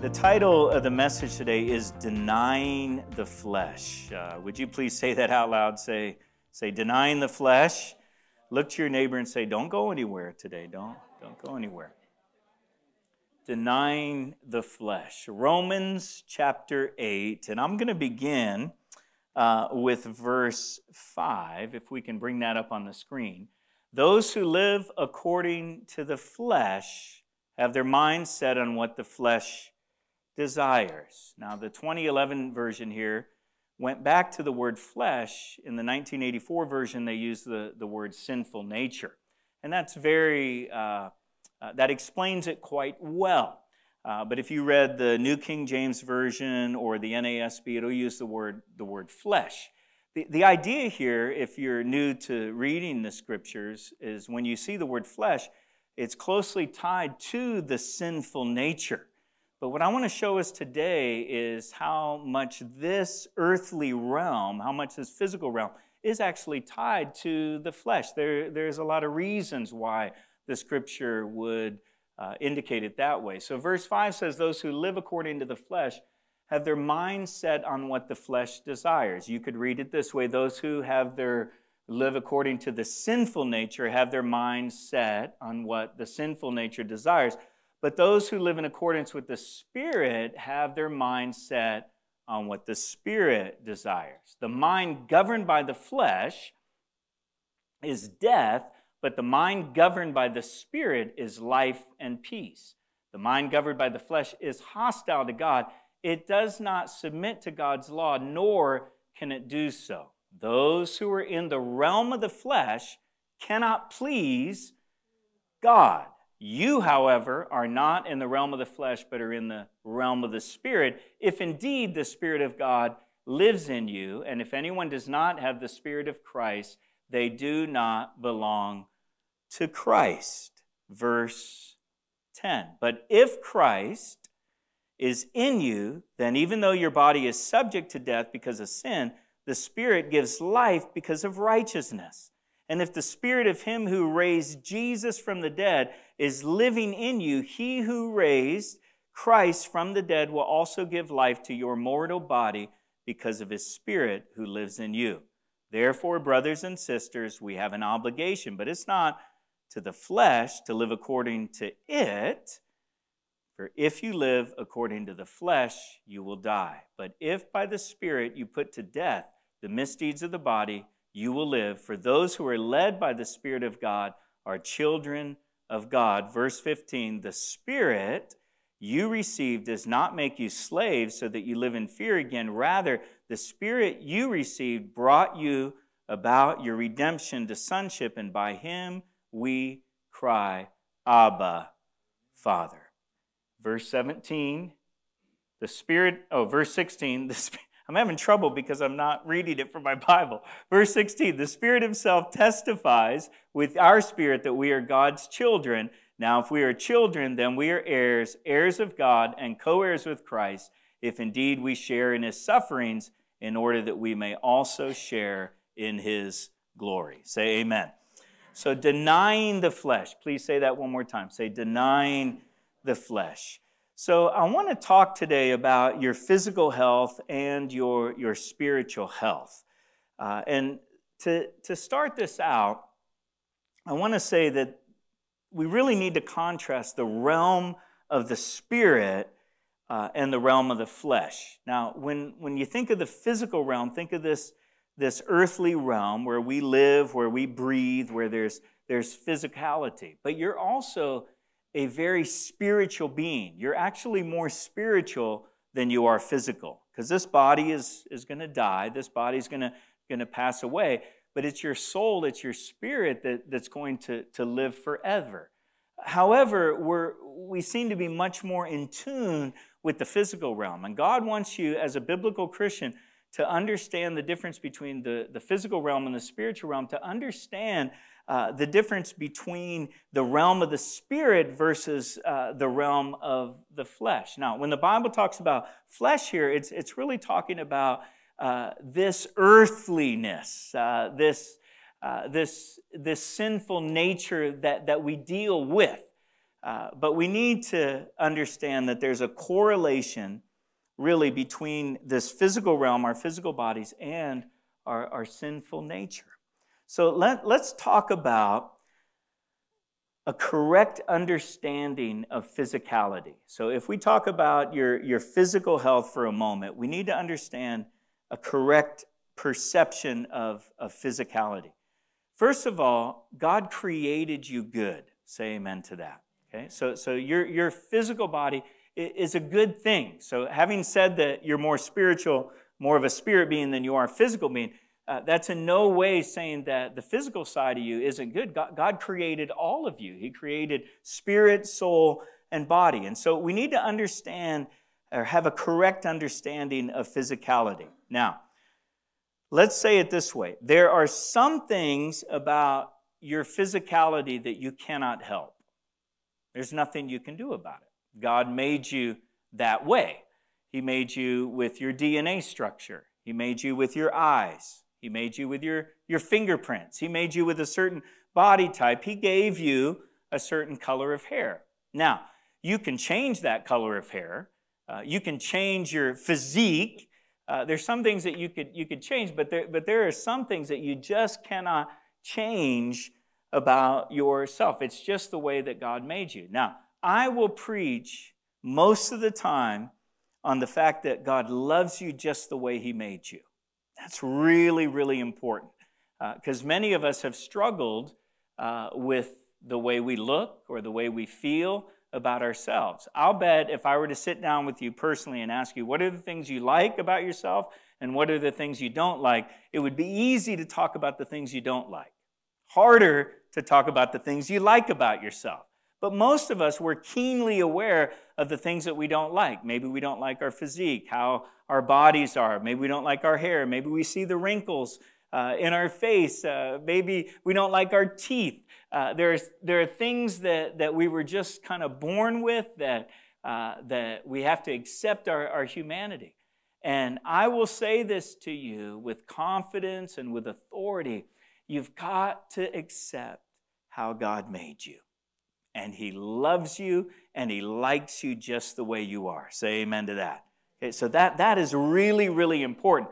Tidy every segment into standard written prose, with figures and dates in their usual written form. The title of the message today is Denying the Flesh. Would you please say that out loud? Say denying the flesh. Look to your neighbor and say, don't go anywhere today. Don't go anywhere. Denying the flesh. Romans chapter 8, and I'm going to begin with verse 5, if we can bring that up on the screen. Those who live according to the flesh have their minds set on what the flesh desires. Now, the 2011 version here went back to the word flesh. In the 1984 version, they used the word sinful nature. And that's that explains it quite well. But if you read the New King James Version or the NASB, it'll use the word flesh. The idea here, if you're new to reading the scriptures, is when you see the word flesh, it's closely tied to the sinful nature. But what I want to show us today is how much this earthly realm, how much this physical realm is actually tied to the flesh. There's a lot of reasons why the scripture would indicate it that way. So verse 5 says, those who live according to the flesh have their mind set on what the flesh desires. You could read it this way. Those who live according to the sinful nature have their mind set on what the sinful nature desires. But those who live in accordance with the Spirit have their mind set on what the Spirit desires. The mind governed by the flesh is death, but the mind governed by the Spirit is life and peace. The mind governed by the flesh is hostile to God. It does not submit to God's law, nor can it do so. Those who are in the realm of the flesh cannot please God. You, however, are not in the realm of the flesh, but are in the realm of the Spirit, if indeed the Spirit of God lives in you. And if anyone does not have the Spirit of Christ, they do not belong to Christ. Verse 10. But if Christ is in you, then even though your body is subject to death because of sin, the Spirit gives life because of righteousness. And if the Spirit of Him who raised Jesus from the dead is living in you, He who raised Christ from the dead will also give life to your mortal body because of His Spirit who lives in you. Therefore, brothers and sisters, we have an obligation, but it's not to the flesh to live according to it. For if you live according to the flesh, you will die. But if by the Spirit you put to death the misdeeds of the body, you will live, for those who are led by the Spirit of God are children of God. Verse 15, the Spirit you receive does not make you slaves so that you live in fear again. Rather, the Spirit you received brought you about your redemption to sonship, and by Him we cry, Abba, Father. Verse 17, verse 16, the Spirit. I'm having trouble because I'm not reading it from my Bible. Verse 16, the Spirit Himself testifies with our spirit that we are God's children. Now, if we are children, then we are heirs, heirs of God and co-heirs with Christ, if indeed we share in His sufferings, in order that we may also share in His glory. Say amen. So denying the flesh. Please say that one more time. Say denying the flesh. So I want to talk today about your physical health and your spiritual health. And to start this out, I want to say that we really need to contrast the realm of the Spirit and the realm of the flesh. Now, when you think of the physical realm, think of this earthly realm where we live, where we breathe, where there's physicality. But you're also a very spiritual being. You're actually more spiritual than you are physical, because this body is going to die. This body's going to pass away, but it's your soul, it's your spirit that's going to live forever. However, we seem to be much more in tune with the physical realm, and God wants you as a biblical Christian to understand the difference between the physical realm and the spiritual realm, to understand the difference between the realm of the Spirit versus the realm of the flesh. Now, when the Bible talks about flesh here, it's really talking about this earthliness, this sinful nature that we deal with. But we need to understand that there's a correlation really between this physical realm, our physical bodies, and our sinful nature. So let's talk about a correct understanding of physicality. So if we talk about your physical health for a moment, we need to understand a correct perception of physicality. First of all, God created you good. Say amen to that. Okay? So your physical body is a good thing. So having said that you're more spiritual, more of a spirit being than you are a physical being, that's in no way saying that the physical side of you isn't good. God created all of you. He created spirit, soul, and body. And so we need to understand or have a correct understanding of physicality. Now, let's say it this way. There are some things about your physicality that you cannot help. There's nothing you can do about it. God made you that way. He made you with your DNA structure. He made you with your eyes. He made you with your fingerprints. He made you with a certain body type. He gave you a certain color of hair. Now, you can change that color of hair. You can change your physique. There's some things that you could change, but there are some things that you just cannot change about yourself. It's just the way that God made you. Now, I will preach most of the time on the fact that God loves you just the way He made you. That's really, really important because many of us have struggled with the way we look or the way we feel about ourselves. I'll bet if I were to sit down with you personally and ask you, what are the things you like about yourself and what are the things you don't like, it would be easy to talk about the things you don't like. Harder to talk about the things you like about yourself. But most of us, we're keenly aware of the things that we don't like. Maybe we don't like our physique, how our bodies are. Maybe we don't like our hair. Maybe we see the wrinkles in our face. Maybe we don't like our teeth. There are things that we were just kind of born with that we have to accept our humanity. And I will say this to you with confidence and with authority. You've got to accept how God made you. And He loves you, and He likes you just the way you are. Say amen to that. Okay, so that is really, really important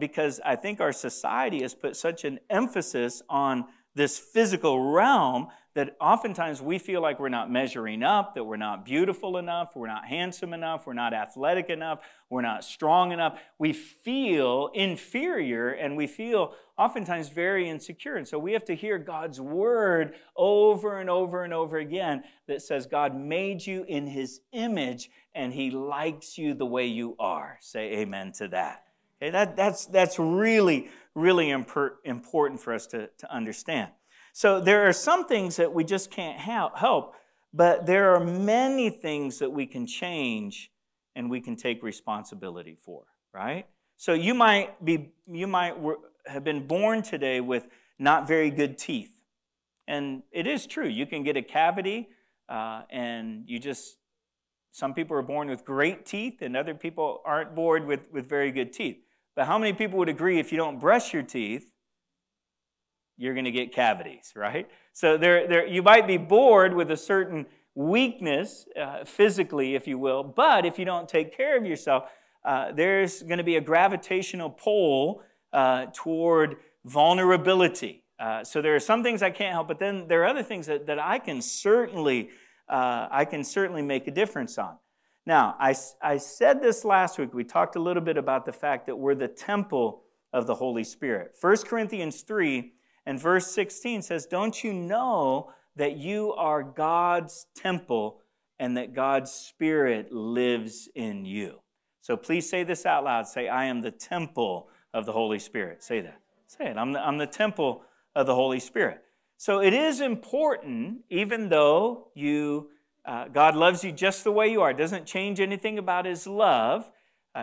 because I think our society has put such an emphasis on this physical realm that oftentimes we feel like we're not measuring up, that we're not beautiful enough, we're not handsome enough, we're not athletic enough, we're not strong enough. We feel inferior and we feel oftentimes very insecure. And so we have to hear God's word over and over and over again that says God made you in His image and He likes you the way you are. Say amen to that. Okay, that's really, really important for us to understand. So there are some things that we just can't help, but there are many things that we can change and we can take responsibility for, right? So you might have been born today with not very good teeth. And it is true. You can get a cavity and you just, some people are born with great teeth and other people aren't born with very good teeth. But how many people would agree if you don't brush your teeth, you're going to get cavities, right? So you might be born with a certain weakness, physically, if you will, but if you don't take care of yourself, there's going to be a gravitational pull toward vulnerability. So there are some things I can't help, but then there are other things that I can certainly make a difference on. Now, I said this last week. We talked a little bit about the fact that we're the temple of the Holy Spirit. 1 Corinthians 3 and verse 16 says, "Don't you know that you are God's temple and that God's Spirit lives in you?" So please say this out loud. Say, "I am the temple of the Holy Spirit." Say that. Say it. I'm the temple of the Holy Spirit. So it is important, even though God loves you just the way you are. It doesn't change anything about His love.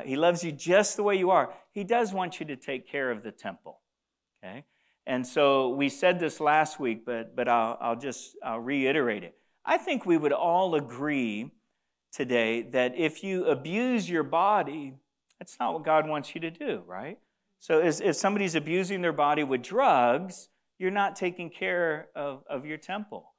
He loves you just the way you are. He does want you to take care of the temple. Okay? And so we said this last week, but I'll reiterate it. I think we would all agree today that if you abuse your body, that's not what God wants you to do, right? So if somebody's abusing their body with drugs, you're not taking care of your temple.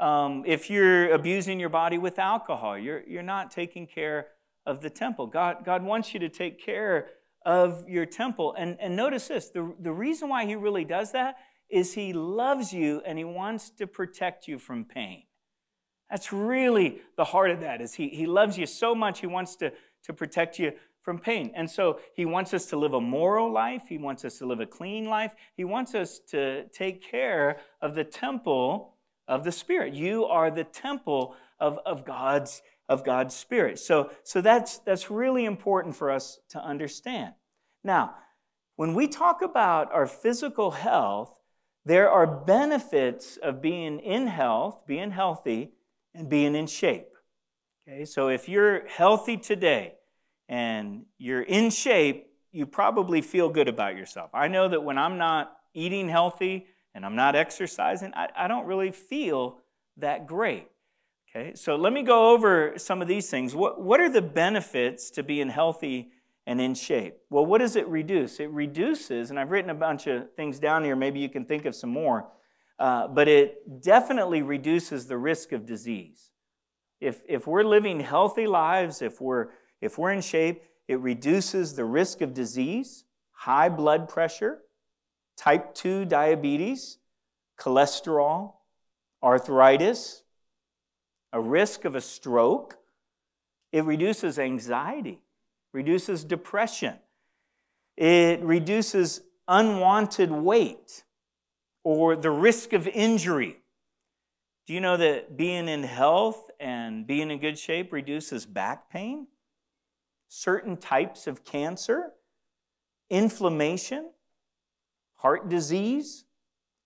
If you're abusing your body with alcohol, you're not taking care of the temple. God wants you to take care of your temple. And notice this, the reason why he really does that is he loves you and he wants to protect you from pain. That's really the heart of that, is he loves you so much he wants to protect you from pain. And so he wants us to live a moral life. He wants us to live a clean life. He wants us to take care of the temple of the Spirit. You are the temple of God's Spirit. So that's really important for us to understand. Now, when we talk about our physical health, there are benefits of being in health, being healthy, and being in shape. Okay, so if you're healthy today and you're in shape, you probably feel good about yourself. I know that when I'm not eating healthy and I'm not exercising, I don't really feel that great. Okay, so let me go over some of these things. What are the benefits to being healthy and in shape? Well, what does it reduce? It reduces, and I've written a bunch of things down here, maybe you can think of some more, but it definitely reduces the risk of disease. If we're living healthy lives, if we're in shape, it reduces the risk of disease, high blood pressure, type 2 diabetes, cholesterol, arthritis, a risk of a stroke. It reduces anxiety, reduces depression. It reduces unwanted weight or the risk of injury. Do you know that being in health and being in good shape reduces back pain, certain types of cancer, inflammation, heart disease,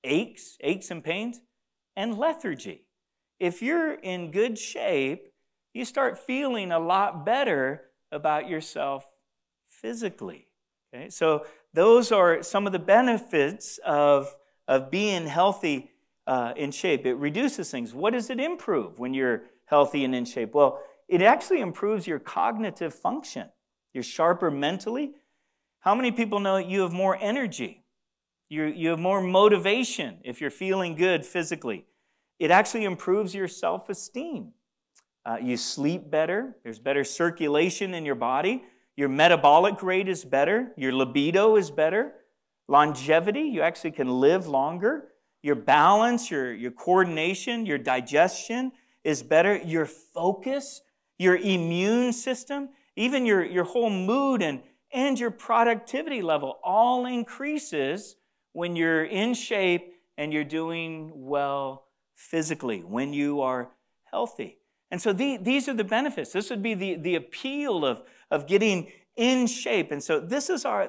aches and pains, and lethargy? If you're in good shape, you start feeling a lot better about yourself physically. Okay? So those are some of the benefits of being healthy in shape. It reduces things. What does it improve when you're healthy and in shape? Well, it actually improves your cognitive function. You're sharper mentally. How many people know you have more energy? You have more motivation if you're feeling good physically. It actually improves your self-esteem. You sleep better. There's better circulation in your body. Your metabolic rate is better. Your libido is better. Longevity, you actually can live longer. Your balance, your coordination, your digestion is better. Your focus, your immune system, even your whole mood and your productivity level all increases when you're in shape and you're doing well physically, when you are healthy. And so these are the benefits. This would be the appeal of getting in shape. And so this is our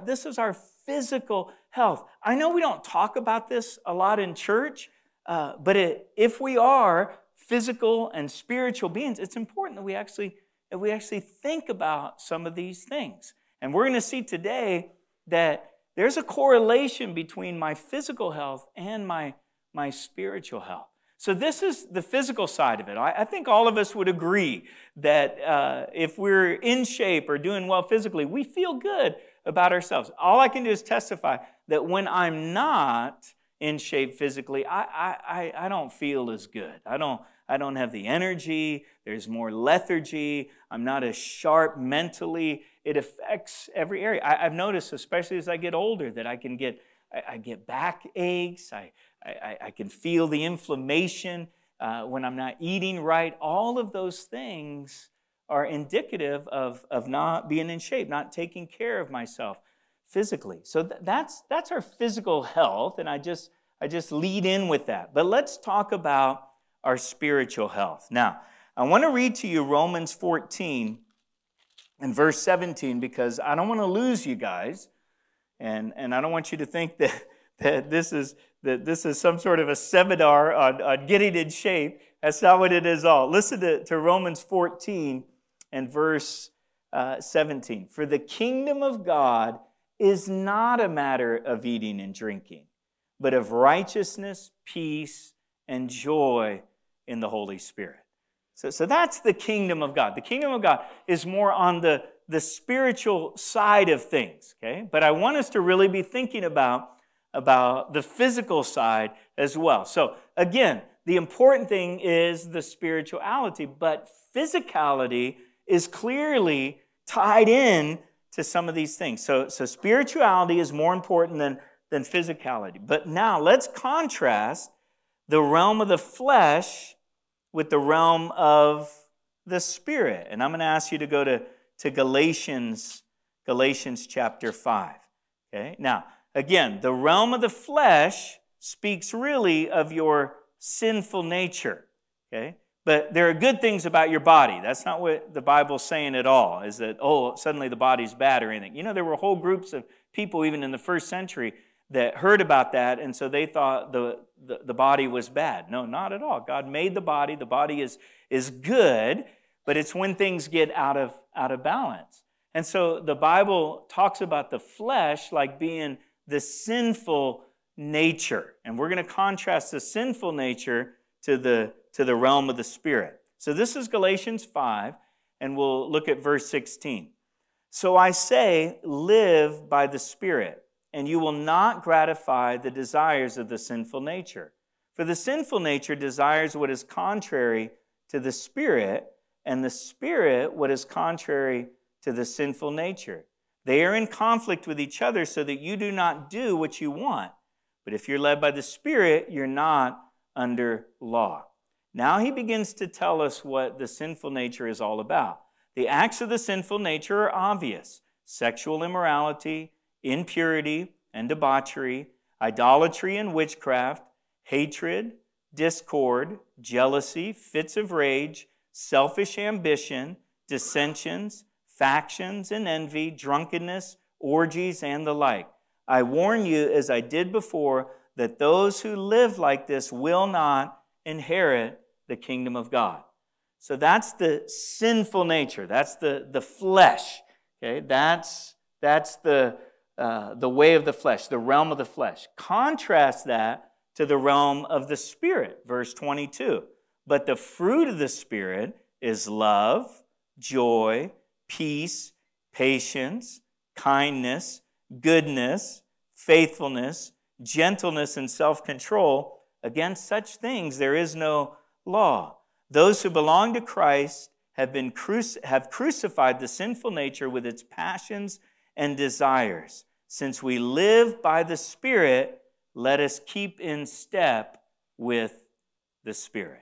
physical health. I know we don't talk about this a lot in church, but if we are physical and spiritual beings, it's important that we actually think about some of these things. And we're going to see today that there's a correlation between my physical health and my spiritual health. So this is the physical side of it. I think all of us would agree that if we're in shape or doing well physically, we feel good about ourselves. All I can do is testify that when I'm not in shape physically, I don't feel as good. I don't have the energy. There's more lethargy. I'm not as sharp mentally. It affects every area. I've noticed, especially as I get older, that I get back aches. I can feel the inflammation when I'm not eating right. All of those things are indicative of not being in shape, not taking care of myself physically. So that's our physical health, and I just lead in with that. But let's talk about our spiritual health. Now, I want to read to you Romans 14 and verse 17, because I don't want to lose you guys, and I don't want you to think that this is some sort of a seminar on getting in shape. That's not what it is all. Listen to Romans 14 and verse 17. For the kingdom of God is not a matter of eating and drinking, but of righteousness, peace, and joy in the Holy Spirit. So that's the kingdom of God. The kingdom of God is more on the spiritual side of things, okay? But I want us to really be thinking about the physical side as well. So again, The important thing is the spirituality, but physicality is clearly tied in to some of these things. So spirituality is more important than physicality. But now let's contrast the realm of the flesh with the realm of the spirit. And I'm going to ask you to go to Galatians chapter 5. Okay? Now, again, the realm of the flesh speaks really of your sinful nature, okay? But there are good things about your body. That's not what the Bible's saying at all, is that, oh, suddenly the body's bad or anything. You know, there were whole groups of people, even in the first century, that heard about that, and so they thought the body was bad. No, not at all. God made the body. The body is good, but it's when things get out of balance. And so the Bible talks about the flesh like being the sinful nature. And we're going to contrast the sinful nature to the realm of the Spirit. So this is Galatians 5, and we'll look at verse 16. So I say, live by the Spirit, and you will not gratify the desires of the sinful nature. For the sinful nature desires what is contrary to the Spirit, and the Spirit what is contrary to the sinful nature. They are in conflict with each other so that you do not do what you want. But if you're led by the Spirit, you're not under law. Now he begins to tell us what the sinful nature is all about. The acts of the sinful nature are obvious: sexual immorality, impurity and debauchery, idolatry and witchcraft, hatred, discord, jealousy, fits of rage, selfish ambition, dissensions, factions and envy, drunkenness, orgies, and the like. I warn you, as I did before, that those who live like this will not inherit the kingdom of God. So that's the sinful nature. That's the flesh. Okay, that's the way of the flesh, the realm of the flesh. Contrast that to the realm of the Spirit, verse 22. But the fruit of the Spirit is love, joy, peace, patience, kindness, goodness, faithfulness, gentleness, and self-control. Against such things there is no law. Those who belong to Christ have crucified the sinful nature with its passions and desires. Since we live by the Spirit, let us keep in step with the Spirit.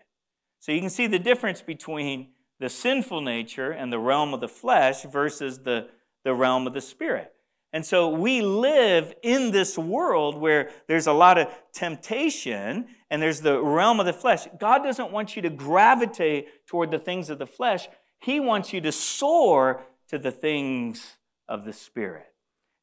So you can see the difference between the sinful nature and the realm of the flesh versus the realm of the Spirit. And so we live in this world where there's a lot of temptation and there's the realm of the flesh. God doesn't want you to gravitate toward the things of the flesh. He wants you to soar to the things of the Spirit.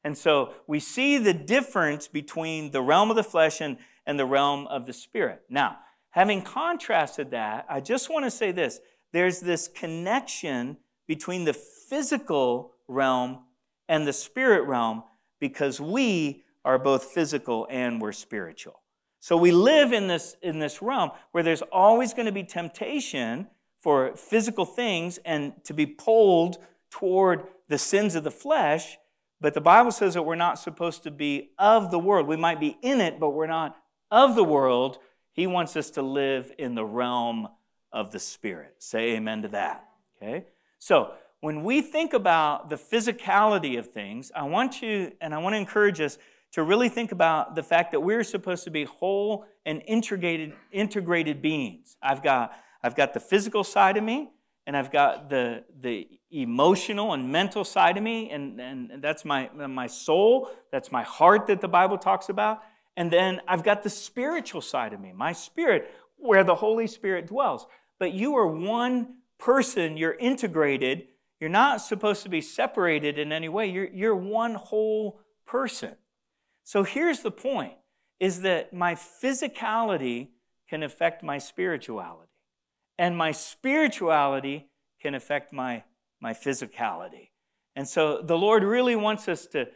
And so we see the difference between the realm of the flesh and the realm of the Spirit. Now, having contrasted that, I just want to say this. There's this connection between the physical realm and the spirit realm because we are both physical and we're spiritual. So we live in this realm where there's always going to be temptation for physical things and to be pulled toward the sins of the flesh, but the Bible says that we're not supposed to be of the world. We might be in it, but we're not of the world. He wants us to live in the realm of the Spirit. Say amen to that. Okay? So when we think about the physicality of things, I want you, and I want to encourage us to really think about the fact that we're supposed to be whole and integrated beings. I've got the physical side of me, and I've got the emotional and mental side of me, and that's my soul, that's my heart that the Bible talks about. And then I've got the spiritual side of me, my spirit, where the Holy Spirit dwells. But you are one person, you're integrated, you're not supposed to be separated in any way, you're one whole person. So here's the point, is that my physicality can affect my spirituality, and my spirituality can affect my physicality. And so the Lord really wants us to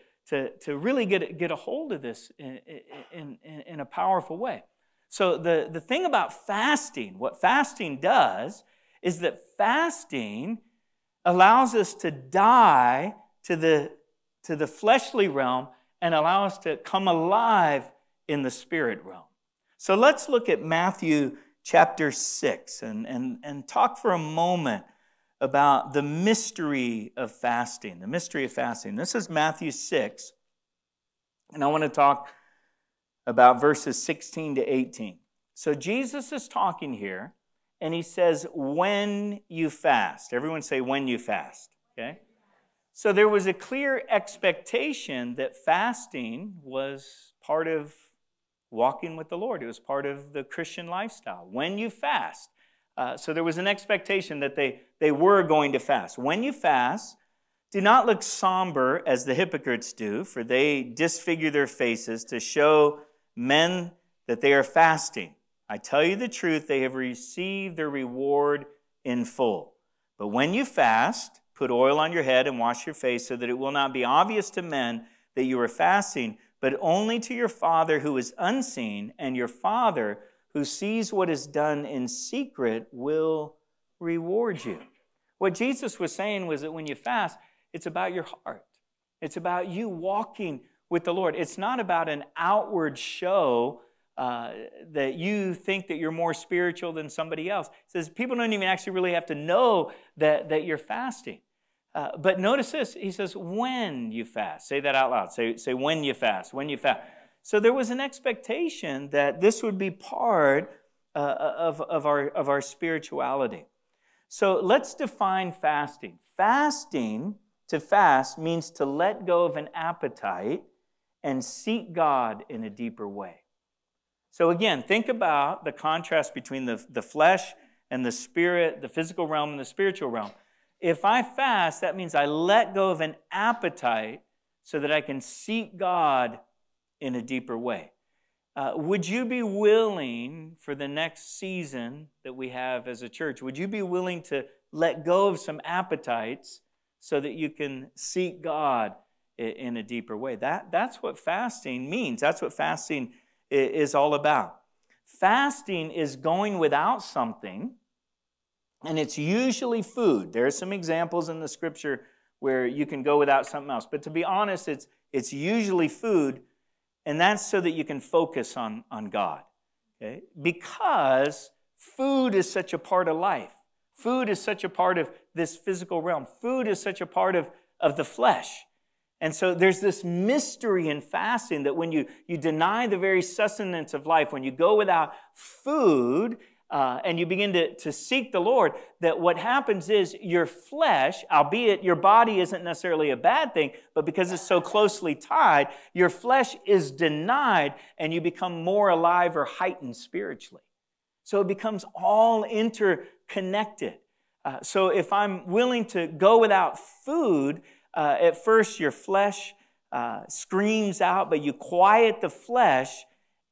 really get a hold of this in a powerful way. So the thing about fasting, what fasting does is that fasting allows us to die to the fleshly realm and allow us to come alive in the spirit realm. So let's look at Matthew chapter 6 and talk for a moment about the mystery of fasting, the mystery of fasting. This is Matthew 6, and I want to talk about verses 16 to 18. So Jesus is talking here, and he says, when you fast. Everyone say, when you fast, okay? So there was a clear expectation that fasting was part of walking with the Lord. It was part of the Christian lifestyle. When you fast. So there was an expectation that they were going to fast. When you fast, do not look somber as the hypocrites do, for they disfigure their faces to show men that they are fasting. I tell you the truth, they have received their reward in full. But when you fast, put oil on your head and wash your face so that it will not be obvious to men that you are fasting, but only to your Father who is unseen, and your Father who sees what is done in secret will reward you. What Jesus was saying was that when you fast, it's about your heart. It's about you walking with the Lord. It's not about an outward show that you think that you're more spiritual than somebody else. It says people don't even actually really have to know that you're fasting. But notice this, he says, when you fast. Say that out loud. Say when you fast, when you fast. So there was an expectation that this would be part of our spirituality. So let's define fasting. Fasting, to fast, means to let go of an appetite and seek God in a deeper way. So again, think about the contrast between the flesh and the spirit, the physical realm and the spiritual realm. If I fast, that means I let go of an appetite so that I can seek God in a deeper way. Would you be willing for the next season that we have as a church, would you be willing to let go of some appetites so that you can seek God in a deeper way? That's what fasting means. That's what fasting is all about. Fasting is going without something, and it's usually food. There are some examples in the scripture where you can go without something else. But to be honest, it's usually food, and that's so that you can focus on God. Okay? Because food is such a part of life. Food is such a part of this physical realm. Food is such a part of the flesh. And so there's this mystery in fasting that when you deny the very sustenance of life, when you go without food, and you begin to seek the Lord, that what happens is your flesh, albeit your body isn't necessarily a bad thing, but because it's so closely tied, your flesh is denied and you become more alive or heightened spiritually. So it becomes all interconnected. So if I'm willing to go without food, at first your flesh screams out, but you quiet the flesh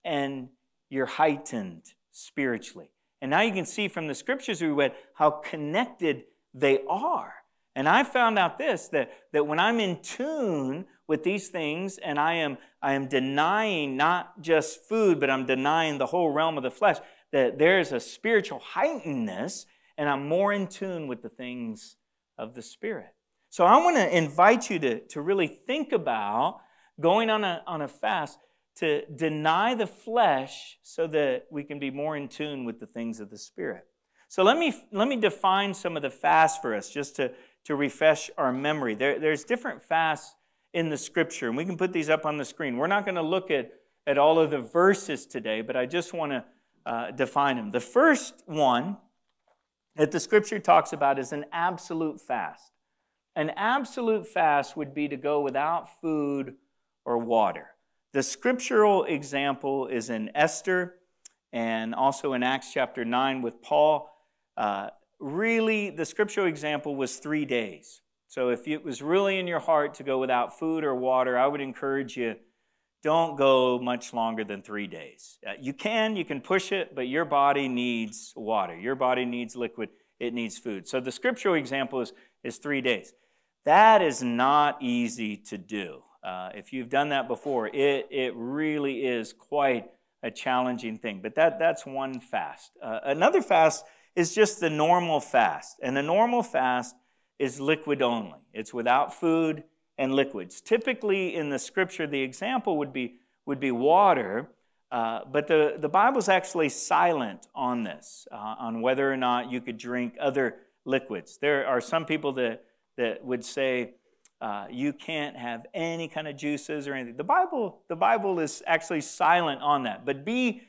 and you're heightened spiritually. And now you can see from the scriptures we read how connected they are. And I found out this, that when I'm in tune with these things and I am denying not just food, but I'm denying the whole realm of the flesh, that there's a spiritual heightenedness and I'm more in tune with the things of the Spirit. So I want to invite you to really think about going on a fast to deny the flesh so that we can be more in tune with the things of the Spirit. So let me define some of the fasts for us, just to refresh our memory. There's different fasts in the Scripture, and we can put these up on the screen. We're not going to look at all of the verses today, but I just want to define them. The first one that the Scripture talks about is an absolute fast. An absolute fast would be to go without food or water. The scriptural example is in Esther and also in Acts chapter 9 with Paul. Really, the scriptural example was 3 days. So if it was really in your heart to go without food or water, I would encourage you, don't go much longer than 3 days. You can push it, but your body needs water. Your body needs liquid. It needs food. So the scriptural example is 3 days. That is not easy to do. If you've done that before, it really is quite a challenging thing. But that's one fast. Another fast is just the normal fast. And the normal fast is liquid only. It's without food and liquids. Typically in the scripture, the example would be water, But the Bible's actually silent on this, on whether or not you could drink other liquids. There are some people that would say you can't have any kind of juices or anything. The Bible is actually silent on that. But be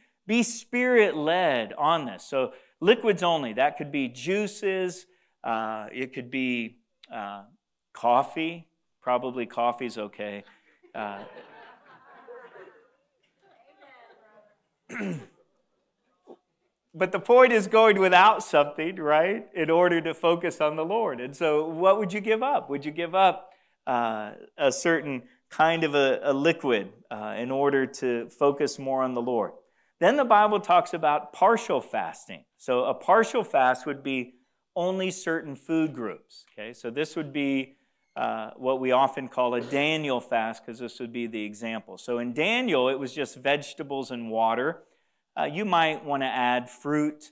Spirit-led on this. So liquids only. That could be juices. It could be coffee. Probably coffee's okay. But the point is going without something, right, in order to focus on the Lord. And so what would you give up? Would you give up a certain kind of a liquid in order to focus more on the Lord? Then the Bible talks about partial fasting. So a partial fast would be only certain food groups. Okay, so this would be what we often call a Daniel fast, because this would be the example. So in Daniel, it was just vegetables and water. You might want to add fruit,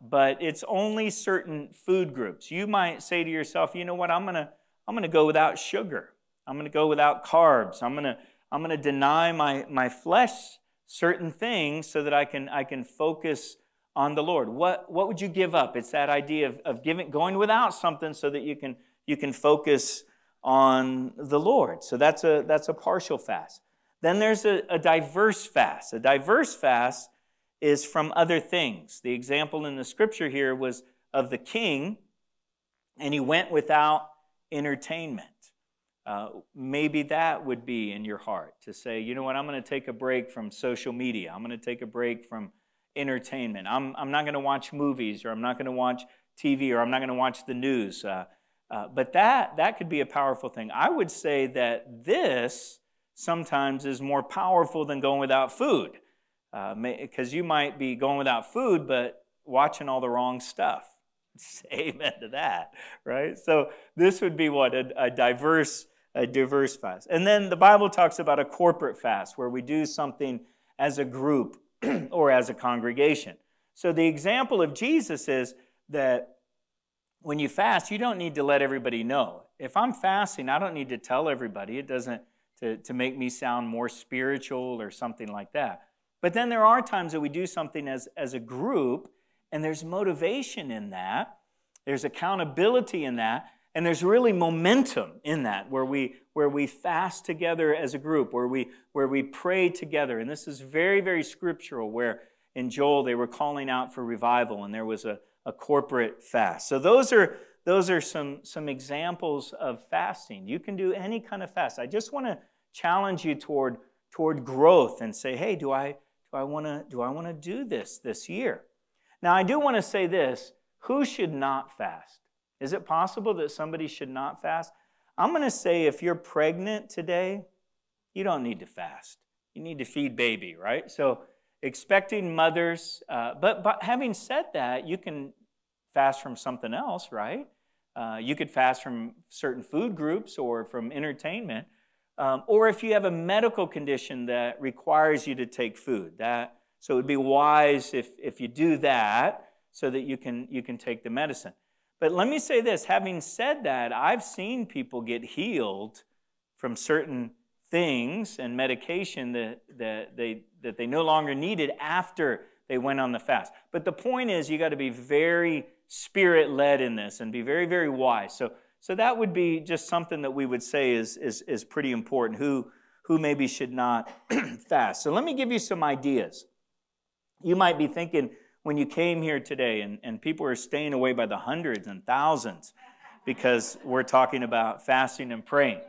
but it's only certain food groups. You might say to yourself, you know what, I'm gonna go without sugar. I'm gonna go without carbs. I'm gonna deny my flesh certain things so that I can focus on the Lord. What would you give up? It's that idea of going without something so that you can focus on the Lord. So that's a partial fast. Then there's a diverse fast. A diverse fast is from other things. The example in the scripture here was of the king, and he went without entertainment. Maybe that would be in your heart to say, you know what, I'm going to take a break from social media. I'm going to take a break from entertainment. I'm not going to watch movies, or I'm not going to watch TV, or I'm not going to watch the news. But that could be a powerful thing. I would say that this sometimes is more powerful than going without food, because you might be going without food but watching all the wrong stuff. Amen to that, right? So this would be what a diverse fast. And then the Bible talks about a corporate fast, where we do something as a group or as a congregation. So the example of Jesus is that when you fast, you don't need to let everybody know. If I'm fasting, I don't need to tell everybody. It doesn't to make me sound more spiritual or something like that. But then there are times that we do something as a group, and there's motivation in that. There's accountability in that, and there's really momentum in that, where we fast together as a group, where we pray together. And this is very, very scriptural, where in Joel they were calling out for revival, and there was a corporate fast. So those are some examples of fasting. You can do any kind of fast. I just want to challenge you toward growth and say, hey, do I want to do this year? Now, I do want to say this: who should not fast? Is it possible that somebody should not fast? I'm going to say, if you're pregnant today, you don't need to fast. You need to feed baby, right? So expecting mothers, but having said that, you can fast from something else, right? You could fast from certain food groups or from entertainment, or if you have a medical condition that requires you to take food. So it would be wise if you do that, so that you can take the medicine. But let me say this: having said that, I've seen people get healed from certain things and medication that they no longer needed after they went on the fast. But the point is, you got to be very Spirit-led in this and be very, very wise. So that would be just something that we would say is pretty important, who maybe should not fast. So let me give you some ideas. You might be thinking, when you came here today, and people are staying away by the hundreds and thousands because we're talking about fasting and praying.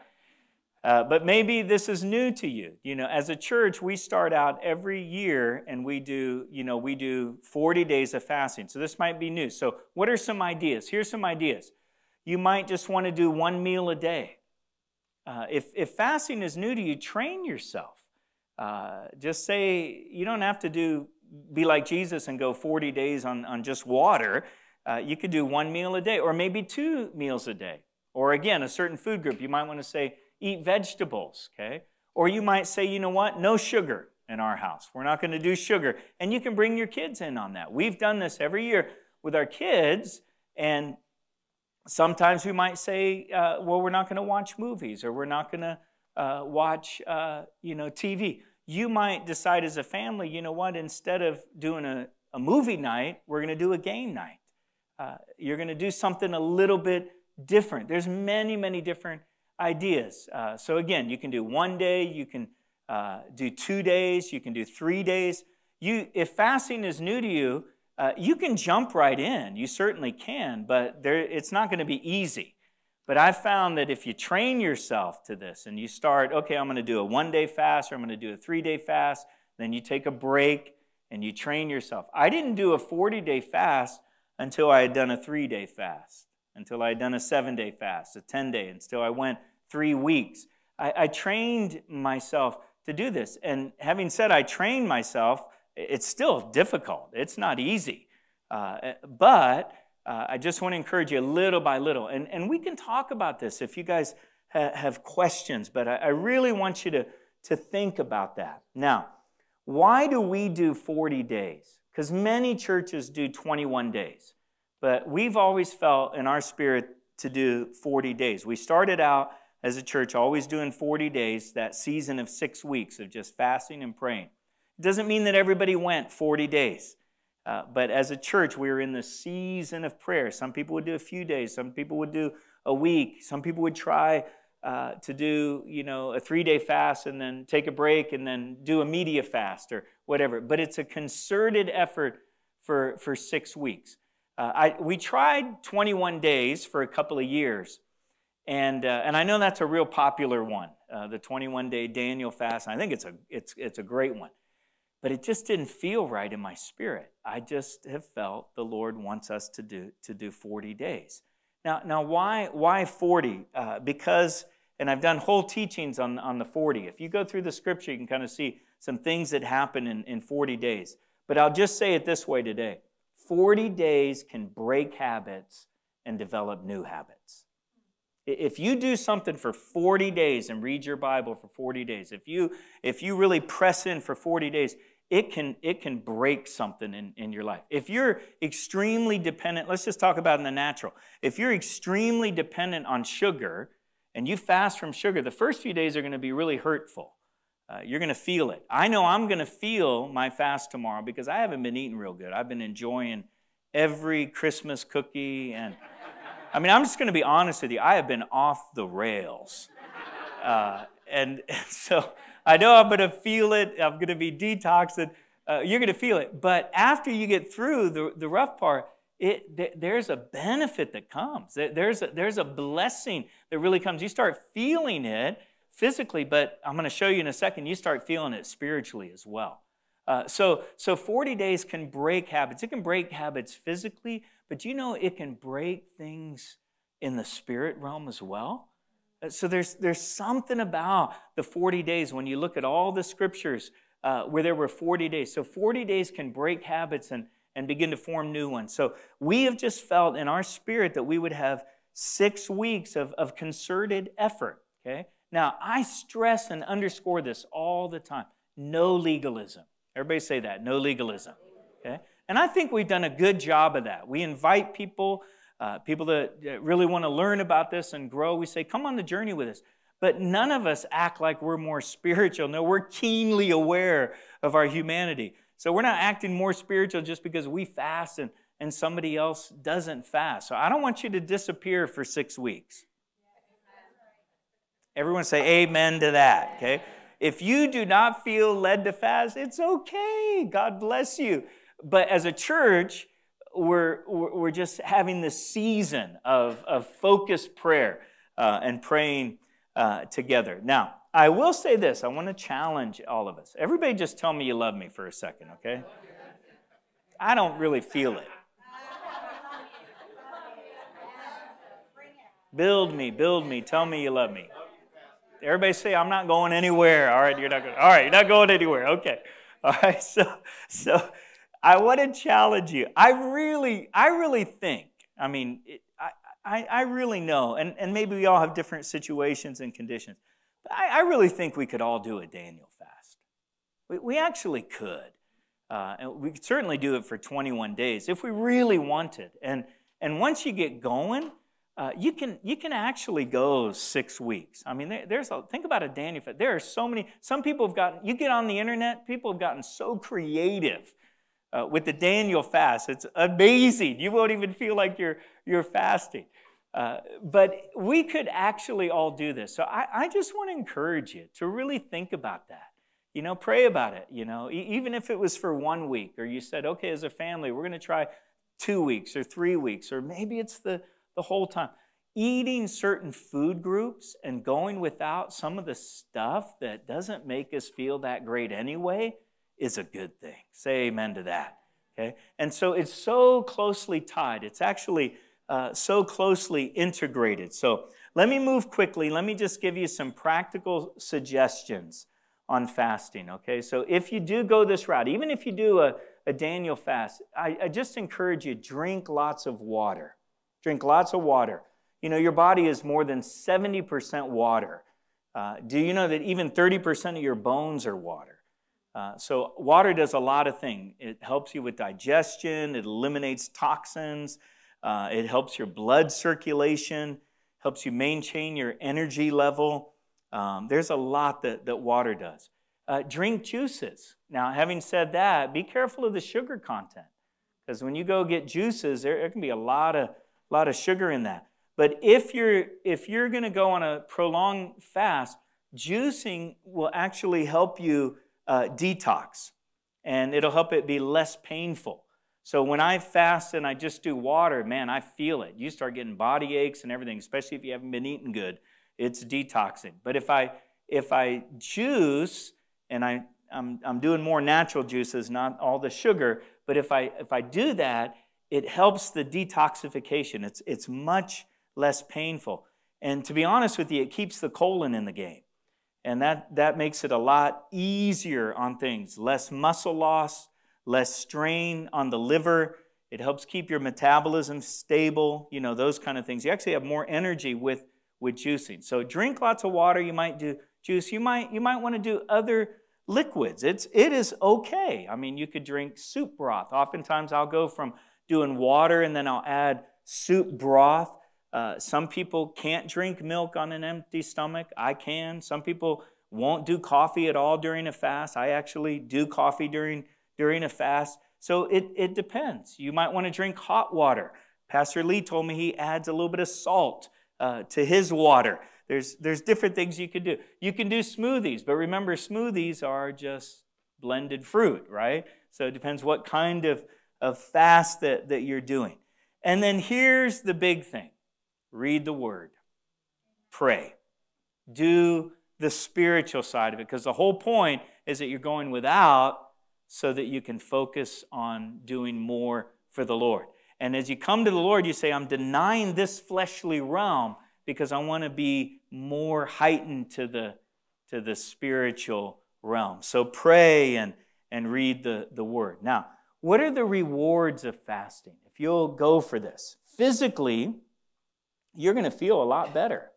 But maybe this is new to you. You know, as a church, we start out every year, and we do 40 days of fasting. So this might be new. So what are some ideas? Here's some ideas. You might just want to do one meal a day. If fasting is new to you, train yourself. Just say, you don't have to be like Jesus and go 40 days on just water. You could do one meal a day, or maybe two meals a day. Or again, a certain food group. You might want to say, eat vegetables, okay? Or you might say, you know what, no sugar in our house. We're not going to do sugar. And you can bring your kids in on that. We've done this every year with our kids, and sometimes we might say, well, we're not going to watch movies, or we're not going to watch, TV. you might decide as a family, you know what, instead of doing a movie night, we're going to do a game night. You're going to do something a little bit different. There's many, many different ideas. So again, you can do 1 day, you can do 2 days, you can do 3 days. If fasting is new to you, you can jump right in. You certainly can, but it's not going to be easy. But I've found that if you train yourself to this and you start, okay, I'm going to do a 1 day fast or I'm going to do a 3 day fast, then you take a break and you train yourself. I didn't do a 40-day fast until I had done a 3 day fast, until I had done a 7 day fast, a 10-day, until I went 3 weeks. I trained myself to do this. And having said I trained myself, it's still difficult. It's not easy. But I just want to encourage you little by little. And we can talk about this if you guys have questions, but I really want you to think about that. Now, why do we do 40 days? Because many churches do 21 days. But we've always felt in our spirit to do 40 days. We started out as a church always doing 40 days, that season of 6 weeks of just fasting and praying. It doesn't mean that everybody went 40 days. But as a church, we were in the season of prayer. Some people would do a few days. Some people would do a week. Some people would try to do, you know, a 3 day fast and then take a break and then do a media fast or whatever. But it's a concerted effort for 6 weeks. We tried 21 days for a couple of years. And I know that's a real popular one, the 21-day Daniel fast. I think it's a great one. But it just didn't feel right in my spirit. I just have felt the Lord wants us to do 40 days. Now why 40? Because, and I've done whole teachings on the 40. If you go through the scripture, you can kind of see some things that happen in 40 days. But I'll just say it this way today. 40 days can break habits and develop new habits. If you do something for 40 days and read your Bible for 40 days, if you really press in for 40 days, it can break something in your life. If you're extremely dependent, let's just talk about in the natural. If you're extremely dependent on sugar and you fast from sugar, the first few days are going to be really hurtful. You're going to feel it. I know I'm going to feel my fast tomorrow because I haven't been eating real good. I've been enjoying every Christmas cookie and... I mean, I'm just going to be honest with you. I have been off the rails. And so I know I'm going to feel it. I'm going to be detoxed. You're going to feel it. But after you get through the rough part, there's a benefit that comes. There's a blessing that really comes. You start feeling it physically, but I'm going to show you in a second, you start feeling it spiritually as well. So 40 days can break habits. It can break habits physically, but you know it can break things in the spirit realm as well. So there's something about the 40 days when you look at all the scriptures where there were 40 days. So 40 days can break habits and begin to form new ones. So we have just felt in our spirit that we would have 6 weeks of concerted effort. Okay. Now, I stress and underscore this all the time. No legalism. Everybody say that, no legalism, okay? And I think we've done a good job of that. We invite people, people that really want to learn about this and grow. We say, come on the journey with us. But none of us act like we're more spiritual. No, we're keenly aware of our humanity. So we're not acting more spiritual just because we fast and somebody else doesn't fast. So I don't want you to disappear for 6 weeks. Everyone say amen to that, okay? If you do not feel led to fast, it's okay. God bless you. But as a church, we're just having this season of focused prayer and praying together. Now, I will say this. I want to challenge all of us. Everybody just tell me you love me for a second, okay? I don't really feel it. Build me, tell me you love me. Everybody say, I'm not going anywhere. All right, you're not going. All right, you're not going anywhere. Okay. All right. So I want to challenge you. I really think. I mean, I really know, and maybe we all have different situations and conditions. But I really think we could all do a Daniel fast. We actually could, and we could certainly do it for 21 days if we really wanted. And once you get going. You can actually go 6 weeks. I mean, think about a Daniel fast. There are so many. Some people have gotten, you get on the internet, people have gotten so creative with the Daniel fast. It's amazing. You won't even feel like you're fasting. But we could actually all do this. So I just want to encourage you to really think about that. You know, pray about it. You know, even if it was for 1 week, or you said, okay, as a family, we're going to try 2 weeks or 3 weeks, or maybe it's the whole time. Eating certain food groups and going without some of the stuff that doesn't make us feel that great anyway is a good thing. Say amen to that, okay? And so it's so closely tied. It's actually so closely integrated. So let me move quickly. Let me just give you some practical suggestions on fasting, okay? So if you do go this route, even if you do a Daniel fast, I just encourage you, drink lots of water. Drink lots of water. You know, your body is more than 70% water. Do you know that even 30% of your bones are water? So water does a lot of things. It helps you with digestion. It eliminates toxins. It helps your blood circulation. Helps you maintain your energy level. There's a lot that water does. Drink juices. Now, having said that, be careful of the sugar content. Because when you go get juices, there can be a lot of sugar in that. But if you're going to go on a prolonged fast, juicing will actually help you detox, and it'll help it be less painful. So when I fast and I just do water, man, I feel it. You start getting body aches and everything, especially if you haven't been eating good. It's detoxing. But if I juice, and I'm doing more natural juices, not all the sugar. But if I do that, it helps the detoxification. It's much less painful. And to be honest with you, it keeps the colon in the game. And that makes it a lot easier on things. Less muscle loss, less strain on the liver. It helps keep your metabolism stable, you know, those kind of things. You actually have more energy with juicing. So drink lots of water. You might do juice. You might want to do other liquids. It is okay. I mean, you could drink soup broth. Oftentimes I'll go from doing water and then I'll add soup broth. Some people can't drink milk on an empty stomach. I can. Some people won't do coffee at all during a fast. I actually do coffee during a fast. So it depends. You might want to drink hot water. Pastor Lee told me he adds a little bit of salt to his water. There's different things you could do. You can do smoothies, but remember, smoothies are just blended fruit, right? So it depends what kind of fast that you're doing. And then here's the big thing. Read the Word. Pray. Do the spiritual side of it. Because the whole point is that you're going without so that you can focus on doing more for the Lord. And as you come to the Lord, you say, I'm denying this fleshly realm because I want to be more heightened to the spiritual realm. So pray and read the Word. Now, what are the rewards of fasting? If you'll go for this, physically, you're going to feel a lot better.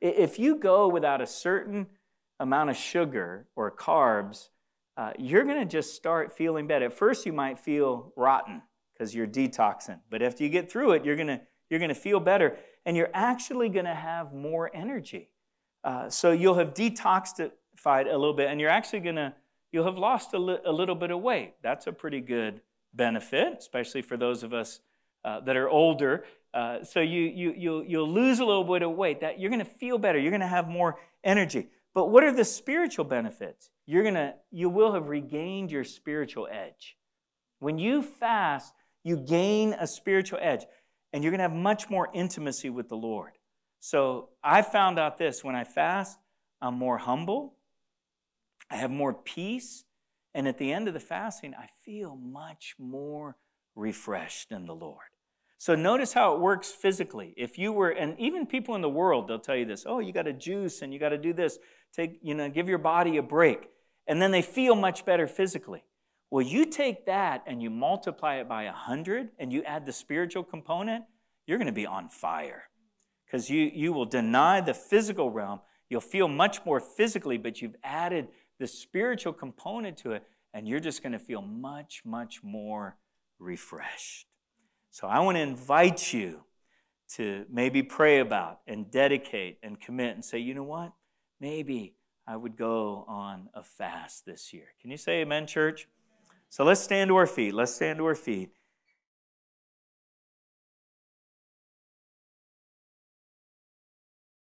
If you go without a certain amount of sugar or carbs, you're going to just start feeling better. At first, you might feel rotten because you're detoxing. But after you get through it, you're going to feel better. And you're actually going to have more energy. So you'll have detoxified a little bit. And you're actually going to, you'll have lost a little bit of weight. That's a pretty good benefit, especially for those of us that are older. So you'll lose a little bit of weight. That you're going to feel better. You're going to have more energy. But what are the spiritual benefits? You will have regained your spiritual edge. When you fast, you gain a spiritual edge, and you're going to have much more intimacy with the Lord. So I found out this: when I fast, I'm more humble. I have more peace. And at the end of the fasting, I feel much more refreshed in the Lord. So notice how it works physically. If you were, and even people in the world, they'll tell you this, oh, you got to juice and you got to do this. Take, you know, give your body a break. And then they feel much better physically. Well, you take that and you multiply it by 100 and you add the spiritual component, you're going to be on fire. Because you will deny the physical realm. You'll feel much more physically, but you've added the spiritual component to it, and you're just going to feel much, much more refreshed. So I want to invite you to maybe pray about and dedicate and commit and say, you know what, maybe I would go on a fast this year. Can you say amen, church? So let's stand to our feet. Let's stand to our feet.